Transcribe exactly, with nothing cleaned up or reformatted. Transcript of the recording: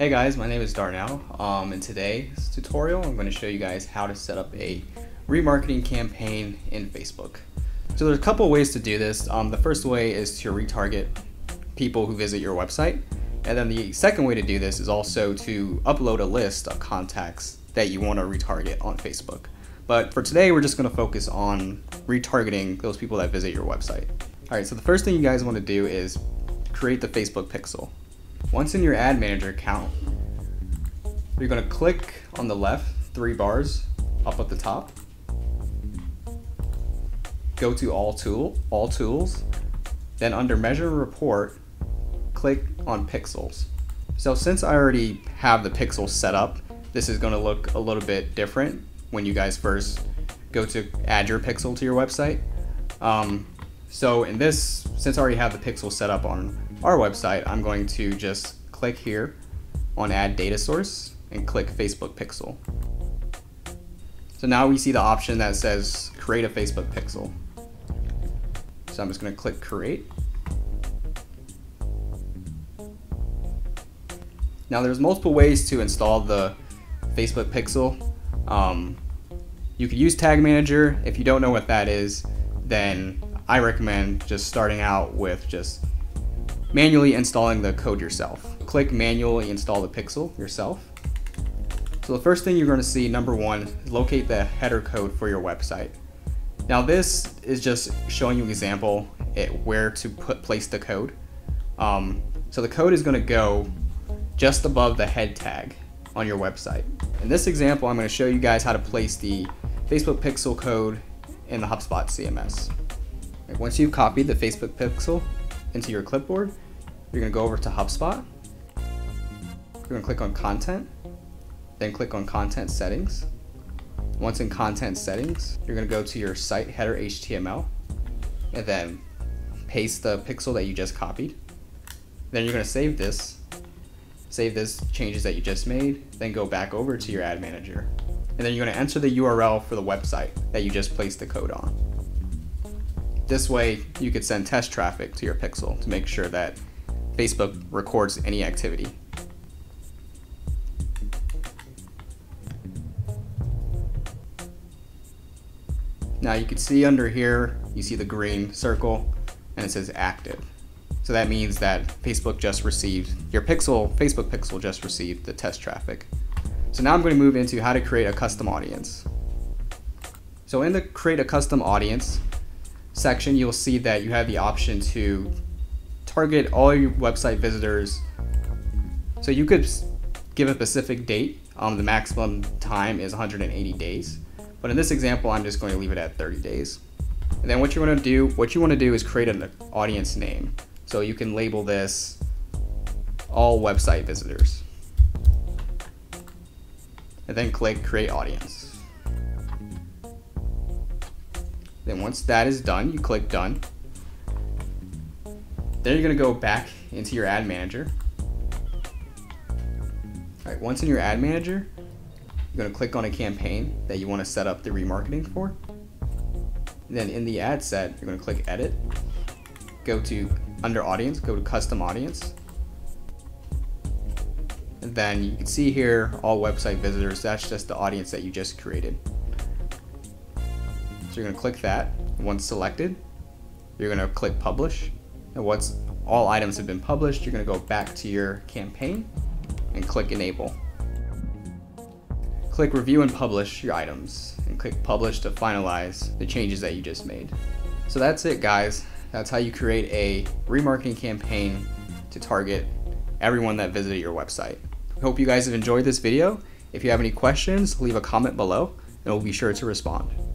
Hey guys, my name is Darnell. Um, in today's tutorial, I'm going to show you guys how to set up a remarketing campaign in Facebook. So there's a couple ways to do this. Um, the first way is to retarget people who visit your website. And then the second way to do this is also to upload a list of contacts that you want to retarget on Facebook. But for today, we're just going to focus on retargeting those people that visit your website. All right, so the first thing you guys want to do is create the Facebook pixel. Once in your ad manager account, you're going to click on the left three bars up at the top. Go to all tool, all tools, then under measure report, click on pixels. So since I already have the pixels set up, this is going to look a little bit different when you guys first go to add your pixel to your website. Um, so in this, since I already have the pixel set up on our website, I'm going to just click here on add data source and click Facebook pixel. So now we see the option that says create a Facebook pixel. So I'm just going to click create. Now there's multiple ways to install the Facebook pixel. Um, you could use Tag Manager. If you don't know what that is, then I recommend just starting out with just manually installing the code yourself. Click manually install the pixel yourself. So the first thing you're going to see, number one, is locate the header code for your website. Now this is just showing you an example at where to put place the code. Um, so the code is going to go just above the head tag on your website. In this example, I'm going to show you guys how to place the Facebook pixel code in the HubSpot C M S. And once you've copied the Facebook pixel into your clipboard, you're going to go over to HubSpot. You're going to click on Content, then click on Content Settings. Once in Content Settings, you're going to go to your site header H T M L and then paste the pixel that you just copied. Then you're going to save this, save this changes that you just made, then go back over to your ad manager. And then you're going to enter the U R L for the website that you just placed the code on. This way, you could send test traffic to your pixel to make sure that Facebook records any activity. Now you can see under here, you see the green circle and it says active. So that means that Facebook just received, your pixel, Facebook pixel just received the test traffic. So now I'm going to move into how to create a custom audience. So in the create a custom audience section, you'll see that you have the option to target all your website visitors. So you could give a specific date. Um, the maximum time is one hundred eighty days. But in this example, I'm just going to leave it at thirty days. And then what you want to do, what you want to do is create an audience name. So you can label this all website visitors. And then click create audience. Then once that is done, you click done. Then you're going to go back into your ad manager. All right, once in your ad manager, you're going to click on a campaign that you want to set up the remarketing for. And then in the ad set, you're going to click edit. Go to under audience, go to custom audience. And then you can see here all website visitors. That's just the audience that you just created. So you're going to click that. Once selected, you're going to click publish. And once all items have been published, you're going to go back to your campaign and click enable. Click review and publish your items and click publish to finalize the changes that you just made. So that's it, guys. That's how you create a remarketing campaign to target everyone that visited your website. I hope you guys have enjoyed this video. If you have any questions, leave a comment below and we'll be sure to respond.